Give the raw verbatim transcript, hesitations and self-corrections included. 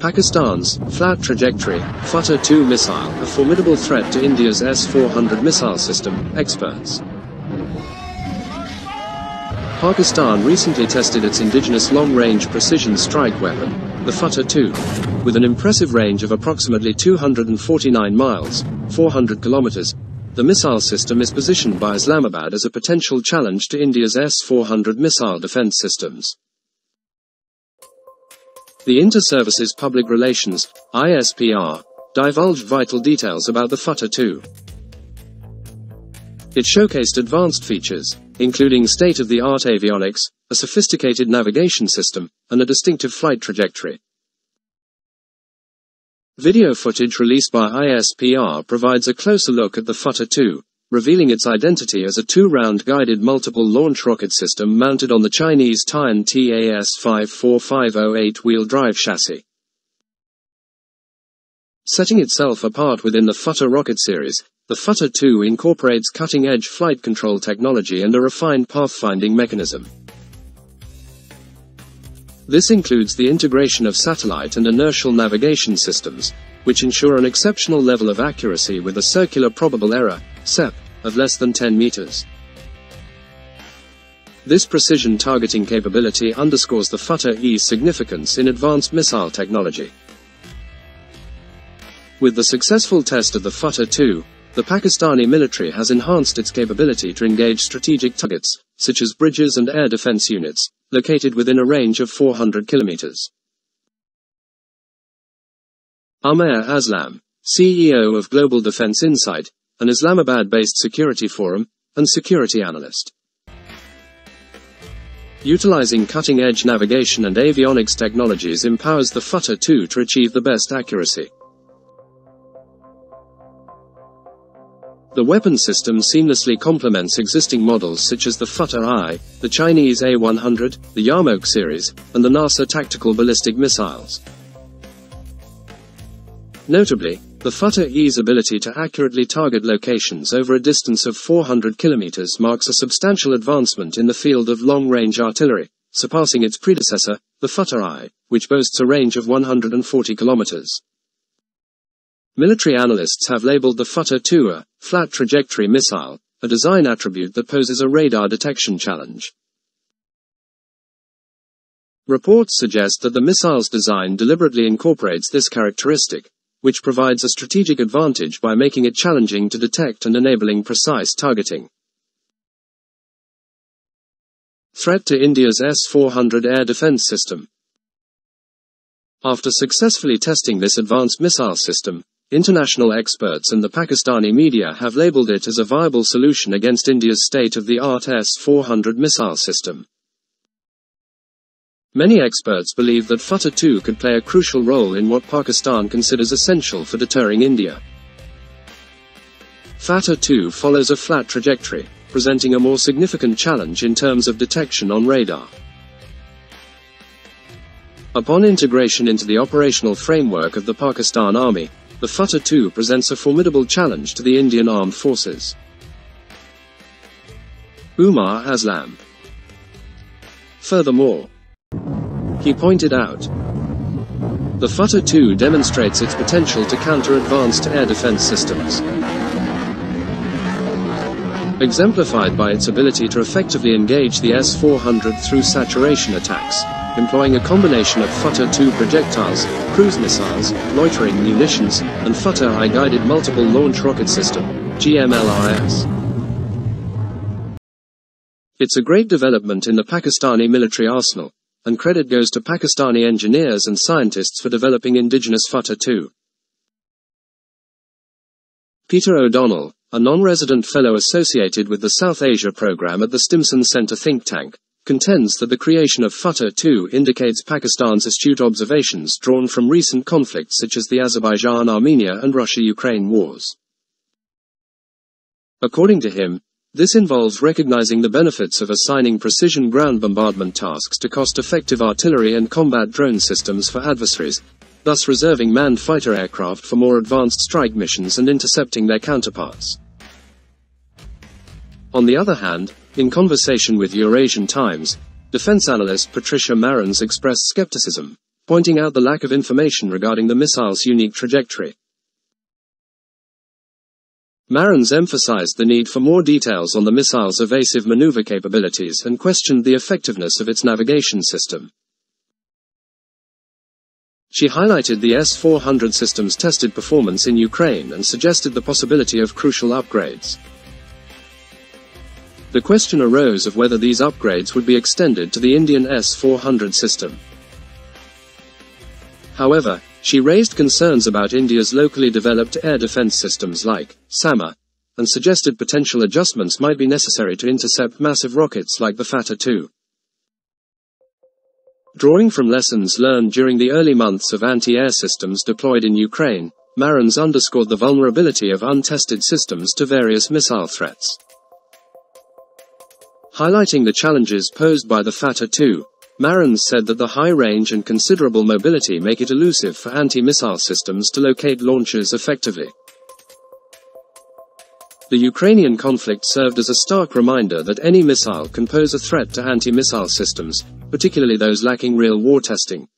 Pakistan's flat trajectory Fatah two missile, a formidable threat to India's S four hundred missile system, experts. Pakistan recently tested its indigenous long-range precision strike weapon, the Fatah two, with an impressive range of approximately two hundred forty-nine miles, four hundred kilometers. The missile system is positioned by Islamabad as a potential challenge to India's S four hundred missile defense systems. The Inter-Services Public Relations, I S P R, divulged vital details about the Fatah two. It showcased advanced features, including state-of-the-art avionics, a sophisticated navigation system, and a distinctive flight trajectory. Video footage released by I S P R provides a closer look at the Fatah two, revealing its identity as a two-round guided multiple launch rocket system mounted on the Chinese Taian T A S five four five zero eight-wheel drive chassis. Setting itself apart within the Fatah rocket series, the Fatah two incorporates cutting-edge flight control technology and a refined pathfinding mechanism. This includes the integration of satellite and inertial navigation systems, which ensure an exceptional level of accuracy with a circular probable error, C E P, of less than ten meters. This precision targeting capability underscores the Fatah-I's significance in advanced missile technology. With the successful test of the Fatah two, the Pakistani military has enhanced its capability to engage strategic targets, such as bridges and air defense units, located within a range of four hundred kilometers. Umair Aslam, C E O of Global Defense Insight, an Islamabad-based security forum, and security analyst. Utilizing cutting-edge navigation and avionics technologies empowers the Fatah two to achieve the best accuracy. The weapon system seamlessly complements existing models such as the Fatah-I, the Chinese A one hundred, the Yarmouk series, and the Nasr tactical ballistic missiles. Notably, the Fatah-I's ability to accurately target locations over a distance of four hundred kilometers marks a substantial advancement in the field of long-range artillery, surpassing its predecessor, the Fatah-I, which boasts a range of one hundred forty kilometers. Military analysts have labeled the Fatah two a flat trajectory missile, a design attribute that poses a radar detection challenge. Reports suggest that the missile's design deliberately incorporates this characteristic, which provides a strategic advantage by making it challenging to detect and enabling precise targeting. Threat to India's S four hundred air defense system. After successfully testing this advanced missile system, international experts and the Pakistani media have labeled it as a viable solution against India's state-of-the-art S four hundred missile system. Many experts believe that Fatah two could play a crucial role in what Pakistan considers essential for deterring India. Fatah two follows a flat trajectory, presenting a more significant challenge in terms of detection on radar. Upon integration into the operational framework of the Pakistan Army, the Fatah two presents a formidable challenge to the Indian Armed Forces. Umair Aslam. Furthermore, he pointed out, the Fatah two demonstrates its potential to counter advanced air defense systems, exemplified by its ability to effectively engage the S four hundred through saturation attacks, employing a combination of Fatah two projectiles, cruise missiles, loitering munitions, and Fatah-I guided multiple launch rocket system, G M L R S. It's a great development in the Pakistani military arsenal, and credit goes to Pakistani engineers and scientists for developing indigenous Fatah two. Peter O'Donnell, a non-resident fellow associated with the South Asia program at the Stimson Center think tank, contends that the creation of Fatah two indicates Pakistan's astute observations drawn from recent conflicts such as the Azerbaijan-Armenia and Russia-Ukraine wars. According to him, this involves recognizing the benefits of assigning precision ground bombardment tasks to cost-effective artillery and combat drone systems for adversaries, thus reserving manned fighter aircraft for more advanced strike missions and intercepting their counterparts. On the other hand, in conversation with Eurasian Times, defense analyst Patricia Marins expressed skepticism, pointing out the lack of information regarding the missile's unique trajectory. Marins emphasized the need for more details on the missile's evasive maneuver capabilities and questioned the effectiveness of its navigation system. She highlighted the S four hundred system's tested performance in Ukraine and suggested the possibility of crucial upgrades. The question arose of whether these upgrades would be extended to the Indian S four hundred system. However, she raised concerns about India's locally developed air defense systems like Sama, and suggested potential adjustments might be necessary to intercept massive rockets like the Fatah two. Drawing from lessons learned during the early months of anti-air systems deployed in Ukraine, Marins underscored the vulnerability of untested systems to various missile threats. Highlighting the challenges posed by the Fatah two, Marins said that the high range and considerable mobility make it elusive for anti-missile systems to locate launchers effectively. The Ukrainian conflict served as a stark reminder that any missile can pose a threat to anti-missile systems, particularly those lacking real war testing.